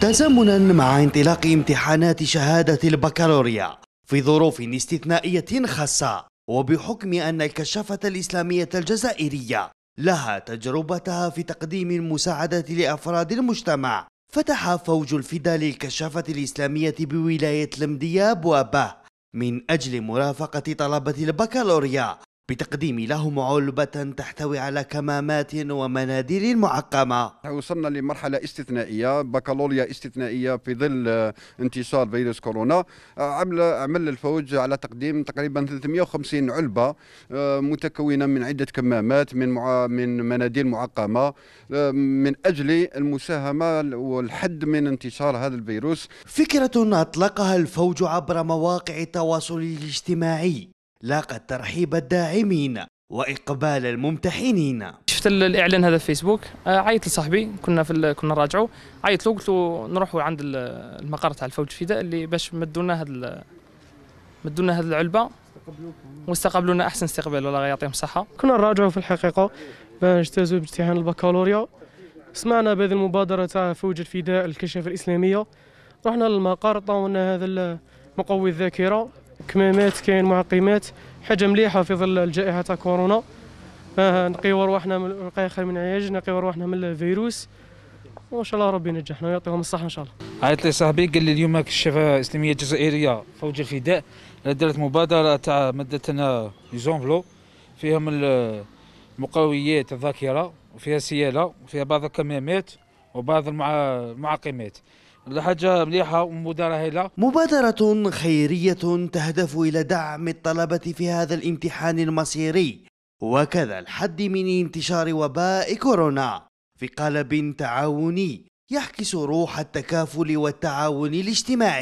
تزامنا مع انطلاق امتحانات شهادة البكالوريا في ظروف استثنائية خاصة، وبحكم أن الكشافة الإسلامية الجزائرية لها تجربتها في تقديم المساعدة لأفراد المجتمع، فتح فوج الفداء للكشافة الإسلامية بولاية المدية أبوابه من أجل مرافقة طلبة البكالوريا بتقديم لهم علبة تحتوي على كمامات ومناديل معقمة. وصلنا لمرحلة استثنائية، بكالوريا استثنائية في ظل انتشار فيروس كورونا. عمل الفوج على تقديم تقريبا 350 علبة متكونة من عدة كمامات من مناديل معقمة من أجل المساهمة والحد من انتشار هذا الفيروس. فكرة أطلقها الفوج عبر مواقع التواصل الاجتماعي لاقت ترحيب الداعمين وإقبال الممتحنين. شفت الإعلان هذا في فيسبوك، عيط لصاحبي، كنا راجعوا، عيط له قلت له نروحوا عند المقر تاع الفوج الفداء اللي باش مدونا هذه العلبة واستقبلونا أحسن استقبال، والله يعطيهم الصحة. كنا نراجعوا في الحقيقة باش نجتازوا بامتحان البكالوريا، سمعنا بهذه المبادرة تاع فوج الفداء الكشافة الإسلامية، رحنا للمقر عطاونا هذا مقوي الذاكرة، كمامات كاين معقمات، حاجه مليحه في ظل الجائحه تاع كورونا، نقيو رواحنا من عياج، نقيو رواحنا من الفيروس، وان شاء الله ربي ينجحنا ويعطيهم الصحه ان شاء الله. عيط لي صاحبي قال لي اليوم الكشافه الاسلاميه الجزائريه فوج الفداء دارت مبادره تاع مدت لنا ليزونفلو فيهم المقويات الذاكره وفيها سياله وفيها بعض الكمامات وبعض المعقمات. حاجة مليحة ومبادرة هايلة. مبادرة خيرية تهدف إلى دعم الطلبة في هذا الامتحان المصيري، وكذا الحد من انتشار وباء كورونا في قالب تعاوني يعكس روح التكافل والتعاون الاجتماعي.